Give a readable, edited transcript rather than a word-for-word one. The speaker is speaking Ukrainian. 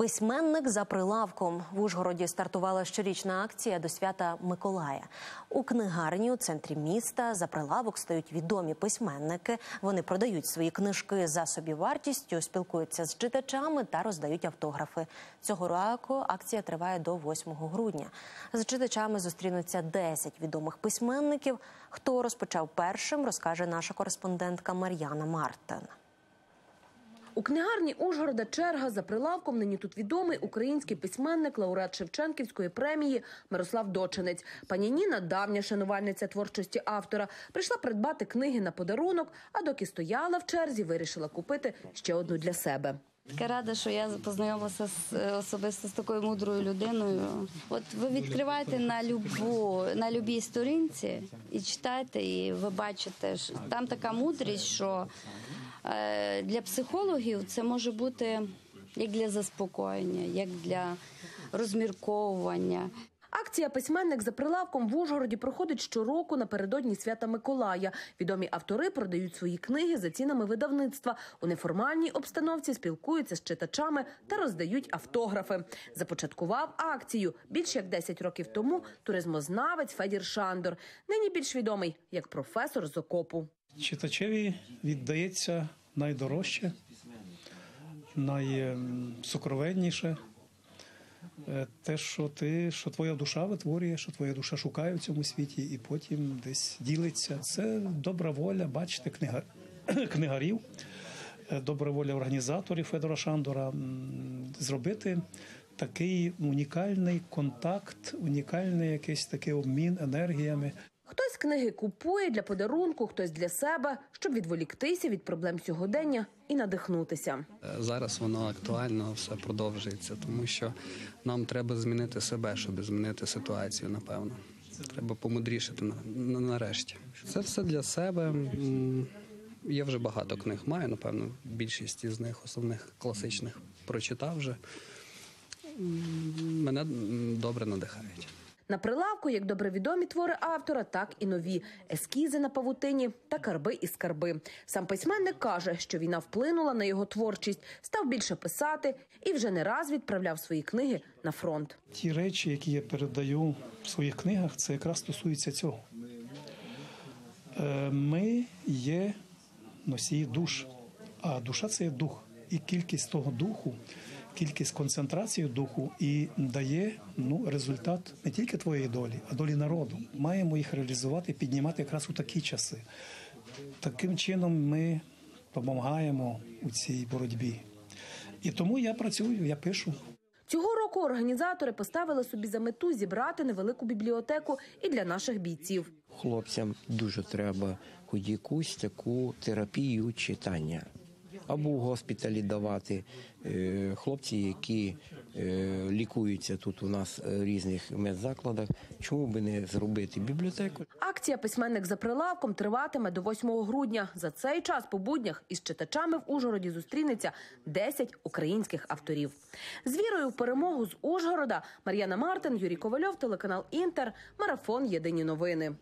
«Письменник за прилавком». В Ужгороді стартувала щорічна акція до свята Миколая. У книгарні у центрі міста за прилавок стають відомі письменники. Вони продають свої книжки за собівартістю, спілкуються з читачами та роздають автографи. Цього року акція триває до 8 грудня. З читачами зустрінуться 10 відомих письменників. Хто розпочав першим, розкаже наша кореспондентка Мар'яна Мартин. У книгарні Ужгорода черга за прилавком. Нині тут відомий український письменник, лауреат Шевченківської премії Мирослав Дочинець. Пані Ніна, давня шанувальниця творчості автора, прийшла придбати книги на подарунок, а доки стояла в черзі, вирішила купити ще одну для себе. Така рада, що я познайомилася особисто з такою мудрою людиною. От ви відкриваєте на любій сторінці і читаєте, і ви бачите, що там така мудрість, що для психологів це може бути як для заспокоєння, як для розмірковування. Акція «Письменник за прилавком» в Ужгороді проходить щороку напередодні свята Миколая. Відомі автори продають свої книги за цінами видавництва. У неформальній обстановці спілкуються з читачами та роздають автографи. Започаткував акцію більш як 10 років тому туризмознавець Федір Шандор. Нині більш відомий як професор з окопу. Читачеві віддається найдорожче, найсокровенніше. Те, що твоя душа витворює, що твоя душа шукає в цьому світі і потім десь ділиться. Це добра воля, бачите, книгарів, добра воля організаторів Федора Шандора зробити такий унікальний контакт, унікальний якийсь такий обмін енергіями. Хтось книги купує для подарунку, хтось для себе, щоб відволіктися від проблем сьогодення і надихнутися. Зараз воно актуально, все продовжується, тому що нам треба змінити себе, щоб змінити ситуацію, напевно. Треба помудрішити нарешті. Це все для себе. Я вже багато книг маю, напевно, більшість із них, основних класичних, прочитав вже. Мене добре надихають. На прилавку як добре відомі твори автора, так і нові – ескізи на павутині та карби і скарби. Сам письменник каже, що війна вплинула на його творчість, став більше писати і вже не раз відправляв свої книги на фронт. Ті речі, які я передаю в своїх книгах, це якраз стосується цього. Ми є носії душ, а душа – це є дух. І кількість того духу, кількість концентрації духу і дає результат не тільки твоєї долі, а долі народу. Маємо їх реалізувати, піднімати якраз у такі часи. Таким чином ми допомагаємо у цій боротьбі. І тому я працюю, я пишу. Цього року організатори поставили собі за мету зібрати невелику бібліотеку і для наших бійців. Хлопцям дуже треба хоч якусь таку терапію читання. Або в госпіталі давати хлопці, які лікуються тут у нас в різних медзакладах. Чому би не зробити бібліотеку? Акція «Письменник за прилавком» триватиме до 8 грудня. За цей час по буднях із читачами в Ужгороді зустрінеться 10 українських авторів. З вірою в перемогу з Ужгорода. Мар'яна Мартин, Юрій Ковальов, телеканал «Інтер», Марафон, Єдині новини.